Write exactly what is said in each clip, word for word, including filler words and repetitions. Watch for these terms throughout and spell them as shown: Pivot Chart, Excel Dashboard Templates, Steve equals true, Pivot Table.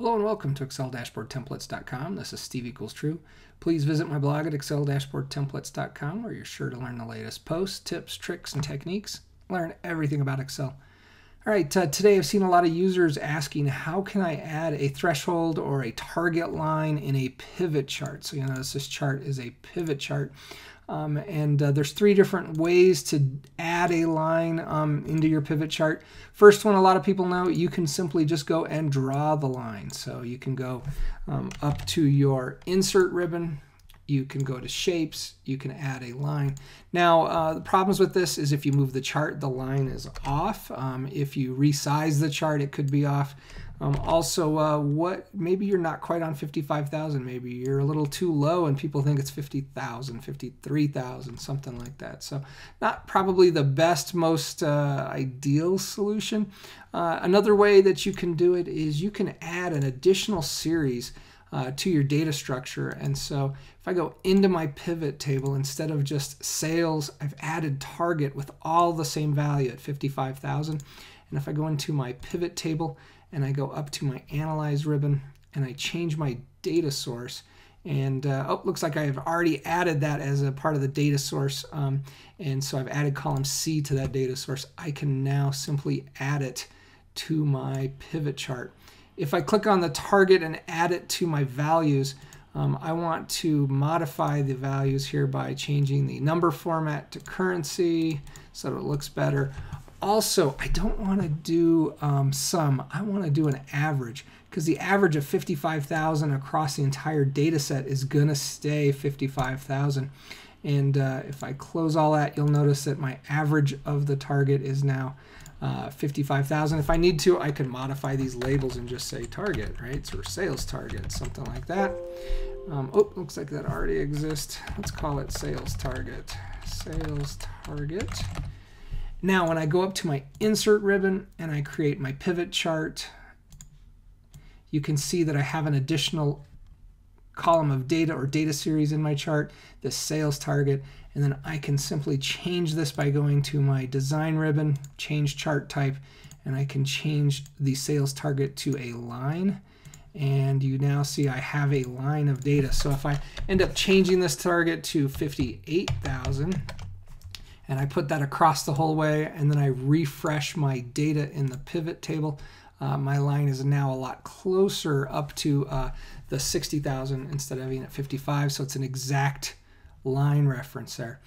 Hello and welcome to Excel Dashboard Templates dot com. This is Steve equals true. Please visit my blog at Excel Dashboard Templates dot com where you're sure to learn the latest posts, tips, tricks, and techniques. Learn everything about Excel. All right, uh, today I've seen a lot of users asking, how can I add a threshold or a target line in a pivot chart? So you notice this chart is a pivot chart. Um, and uh, there's three different ways to add a line um, into your pivot chart. First one, a lot of people know, you can simply just go and draw the line. So you can go um, up to your insert ribbon, you can go to shapes, you can add a line. Now, uh, the problems with this is if you move the chart, the line is off. Um, if you resize the chart, it could be off. Um, also, uh, what maybe you're not quite on fifty-five thousand. Maybe you're a little too low, and people think it's fifty thousand, fifty-three thousand, something like that. So, not probably the best, most uh, ideal solution. Uh, another way that you can do it is you can add an additional series uh, to your data structure. And so, if I go into my pivot table, instead of just sales, I've added target with all the same value at fifty-five thousand. And if I go into my pivot table and I go up to my analyze ribbon and I change my data source, and uh, oh, looks like I have already added that as a part of the data source, um, and so I've added column C to that data source. I can now simply add it to my pivot chart. If I click on the target and add it to my values, um, I want to modify the values here by changing the number format to currency so that it looks better. Also, I don't want to do um, sum. I want to do an average, because the average of fifty-five thousand across the entire data set is going to stay fifty-five thousand. And uh, if I close all that, you'll notice that my average of the target is now uh, fifty-five thousand. If I need to, I can modify these labels and just say target, right? So sales target, something like that. Um, oh, looks like that already exists. Let's call it sales target. Sales target. Now, when I go up to my insert ribbon and I create my pivot chart, you can see that I have an additional column of data or data series in my chart, the sales target, and then I can simply change this by going to my design ribbon, change chart type, and I can change the sales target to a line. And you now see I have a line of data. So if I end up changing this target to fifty-eight thousand, and I put that across the whole way, and then I refresh my data in the pivot table, Uh, my line is now a lot closer up to uh, the sixty thousand instead of being at fifty-five, so it's an exact line reference there.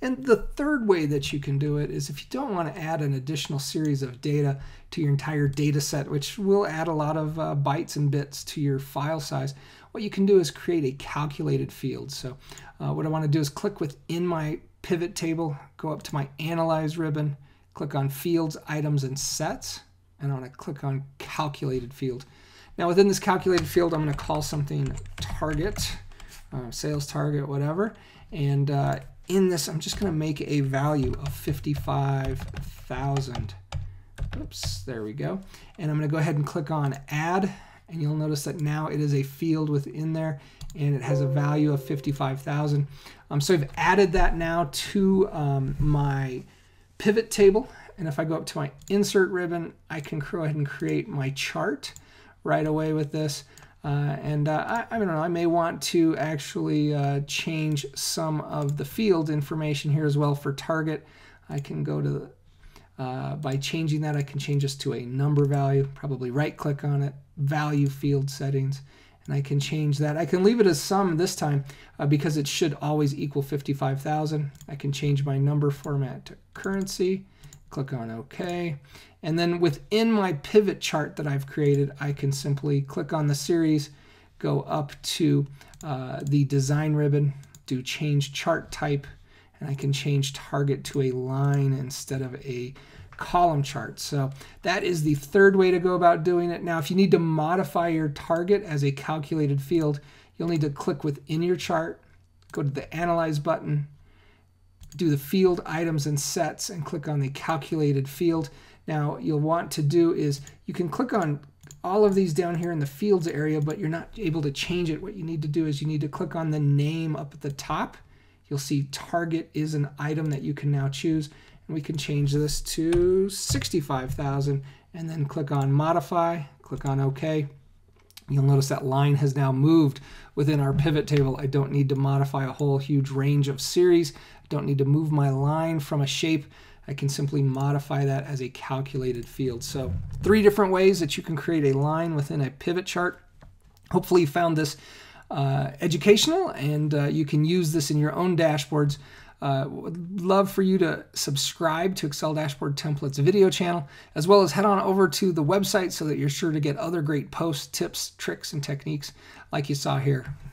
And the third way that you can do it is if you don't want to add an additional series of data to your entire data set, which will add a lot of uh, bytes and bits to your file size, what you can do is create a calculated field. So uh, what I want to do is click within my pivot table, go up to my analyze ribbon, click on fields, items, and sets, and I want to click on calculated field. Now within this calculated field, I'm going to call something target, uh, sales target, whatever, and uh, in this I'm just going to make a value of fifty-five thousand. Oops, there we go. And I'm going to go ahead and click on add, and you'll notice that now it is a field within there, and it has a value of fifty-five thousand. Um, so I've added that now to um, my pivot table, and if I go up to my insert ribbon, I can go ahead and create my chart right away with this. Uh, and uh, I, I don't know, I may want to actually uh, change some of the field information here as well for target. I can go to the, Uh, by changing that, I can change this to a number value, probably right-click on it, value field settings, and I can change that. I can leave it as sum this time uh, because it should always equal fifty-five thousand. I can change my number format to currency, click on OK, and then within my pivot chart that I've created, I can simply click on the series, go up to uh, the design ribbon, do change chart type, and I can change target to a line instead of a column chart. So that is the third way to go about doing it. Now, if you need to modify your target as a calculated field, you'll need to click within your chart, go to the Analyze button, do the field items and sets, and click on the calculated field. Now, you'll want to do is you can click on all of these down here in the fields area, but you're not able to change it. What you need to do is you need to click on the name up at the top. You'll see target is an item that you can now choose, and we can change this to sixty-five thousand, and then click on modify, click on OK, You'll notice that line has now moved within our pivot table. I don't need to modify a whole huge range of series. I don't need to move my line from a shape. I can simply modify that as a calculated field. So three different ways that you can create a line within a pivot chart. Hopefully you found this uh, educational, and uh, you can use this in your own dashboards. Uh, would love for you to subscribe to Excel Dashboard Templates video channel, as well as head on over to the website so that you're sure to get other great posts, tips, tricks, and techniques like you saw here.